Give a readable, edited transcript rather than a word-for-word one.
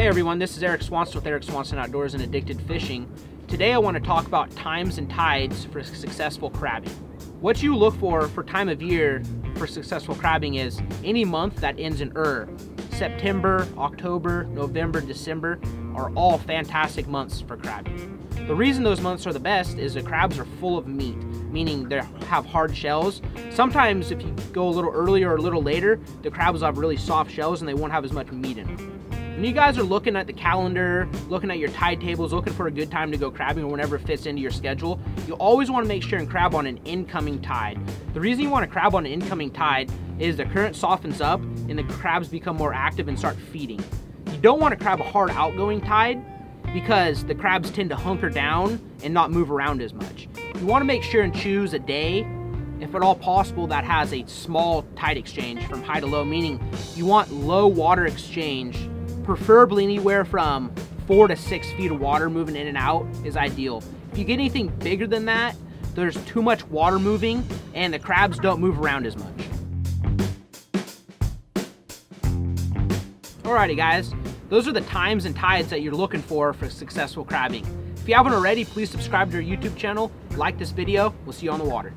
Hey everyone, this is Eric Swanson with Eric Swanson Outdoors and Addicted Fishing. Today I want to talk about times and tides for successful crabbing. What you look for time of year for successful crabbing is any month that ends in -er. September, October, November, December are all fantastic months for crabbing. The reason those months are the best is the crabs are full of meat, meaning they have hard shells. Sometimes if you go a little earlier or a little later, the crabs will have really soft shells and they won't have as much meat in them. When you guys are looking at the calendar, looking at your tide tables, looking for a good time to go crabbing or whenever it fits into your schedule, you always want to make sure and crab on an incoming tide. The reason you want to crab on an incoming tide is the current softens up and the crabs become more active and start feeding. You don't want to crab a hard outgoing tide because the crabs tend to hunker down and not move around as much. You want to make sure and choose a day, if at all possible, that has a small tide exchange from high to low, meaning you want low water exchange, preferably anywhere from 4 to 6 feet of water moving in and out is ideal. If you get anything bigger than that, there's too much water moving and the crabs don't move around as much. Alrighty guys, those are the times and tides that you're looking for successful crabbing. If you haven't already, please subscribe to our YouTube channel, like this video, we'll see you on the water.